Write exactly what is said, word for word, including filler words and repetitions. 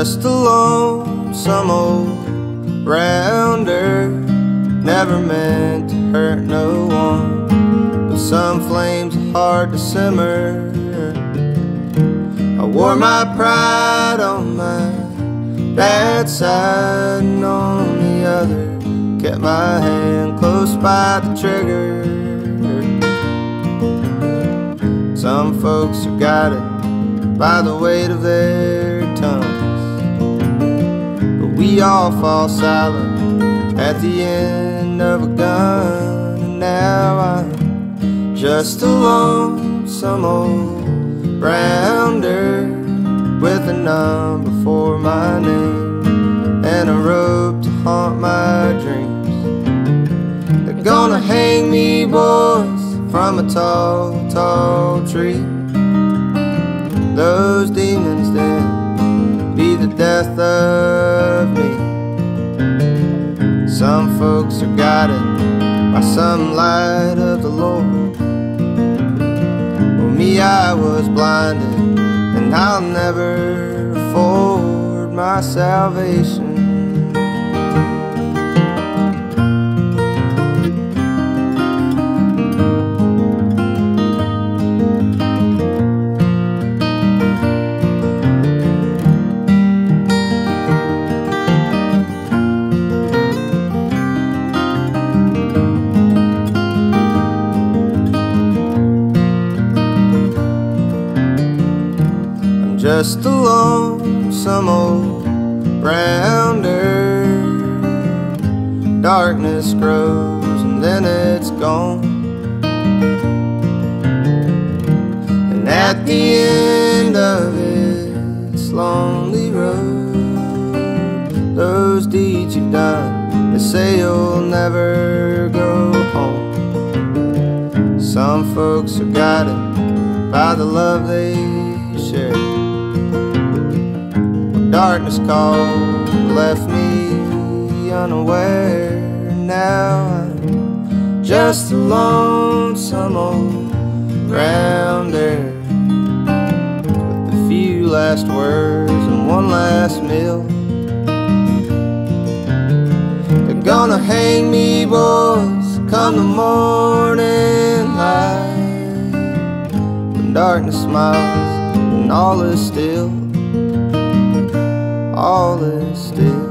just a lonesome old rounder. Never meant to hurt no one, but some flames are hard to simmer. I wore my pride on my dad's side and on the other kept my hand close by the trigger. Some folks are guided by the weight of their tongues, but we all fall silent at the end of a gun. And now I'm just a lonesome old rounder with a number for my name and a rope to haunt my dreams. They're gonna hang me, boys, from a tall, tall tree. Those demons then be the death of me. Some folks are guided by some light of the Lord. Me, I was blinded, and I'll never afford my salvation. Just a lonesome old rounder. Darkness grows and then it's gone, and at the end of its lonely road, those deeds you've done, they say you'll never go home. Some folks are guided by the love they share. Darkness called, left me unaware. Now I'm just a lonesome old rounder with a few last words and one last meal. They're gonna hang me, boys, come the morning light. When darkness smiles and all is still, all is still.